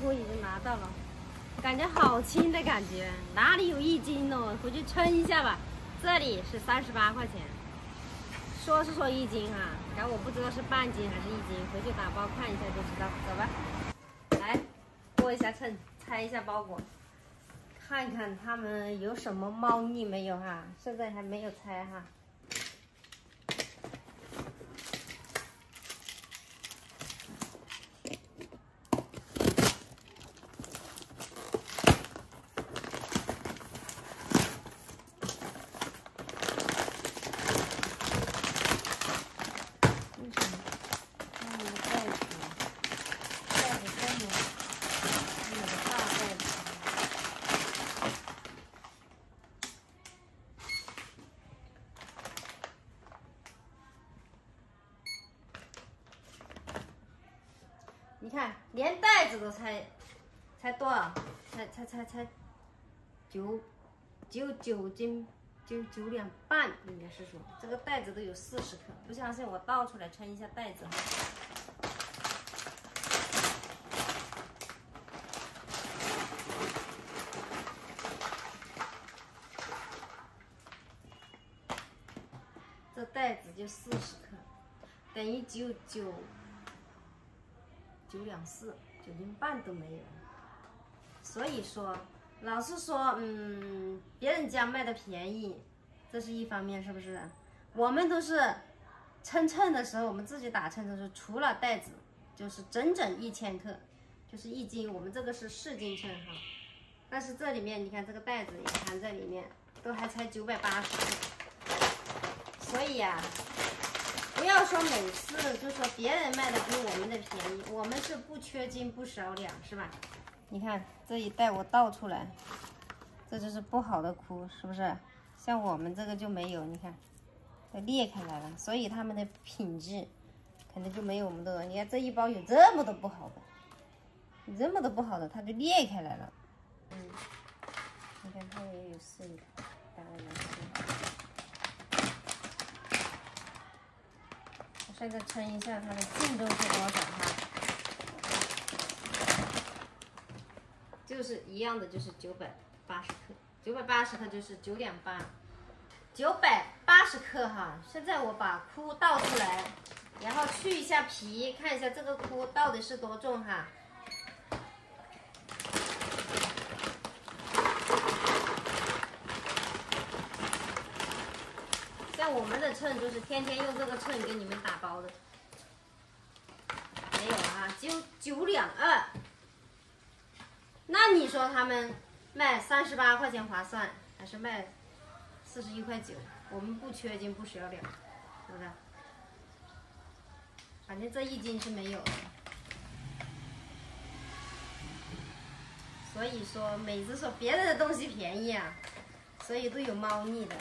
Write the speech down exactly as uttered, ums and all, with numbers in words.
托已经拿到了，感觉好轻的感觉，哪里有一斤哦？回去称一下吧。这里是三十八块钱，说是说一斤啊，然后我不知道是半斤还是一斤，回去打包看一下就知道。走吧，来拨一下秤，拆一下包裹，看看他们有什么猫腻没有哈？现在还没有拆哈。 你看，连袋子都才才多少？才才才才九九九斤，九九两半，应该是说这个袋子都有四十克。不相信我倒出来称一下袋子哈。这袋子就四十克，等于九九。 九两四，九斤半都没有，所以说，老是说，嗯，别人家卖的便宜，这是一方面，是不是？我们都是称称的时候，我们自己打称的时候，除了袋子，就是整整一千克，就是一斤。我们这个是市斤称哈，但是这里面你看这个袋子也含在里面，都还才九百八十克，所以呀、啊。 不要说每次就说别人卖的比我们的便宜，我们是不缺斤不少两，是吧？你看这一袋我倒出来，这就是不好的哭，是不是？像我们这个就没有，你看都裂开来了，所以他们的品质肯定就没有我们的。你看这一包有这么多不好的，这么多不好的，它就裂开来了。嗯，你看它也有四个，大概有四个。 现在称一下它的净重是多少哈？就是一样的，就是九百八十克，九百八十克就是九两八，九百八十克哈。现在我把菇倒出来，然后去一下皮，看一下这个菇到底是多重哈。 像我们的秤就是天天用这个秤给你们打包的，没有啊，九九两二。那你说他们卖三十八块钱划算，还是卖四十一块九？我们不缺斤不少两，是不是？反正这一斤是没有的。所以说，每次说别人的东西便宜啊，所以都有猫腻的。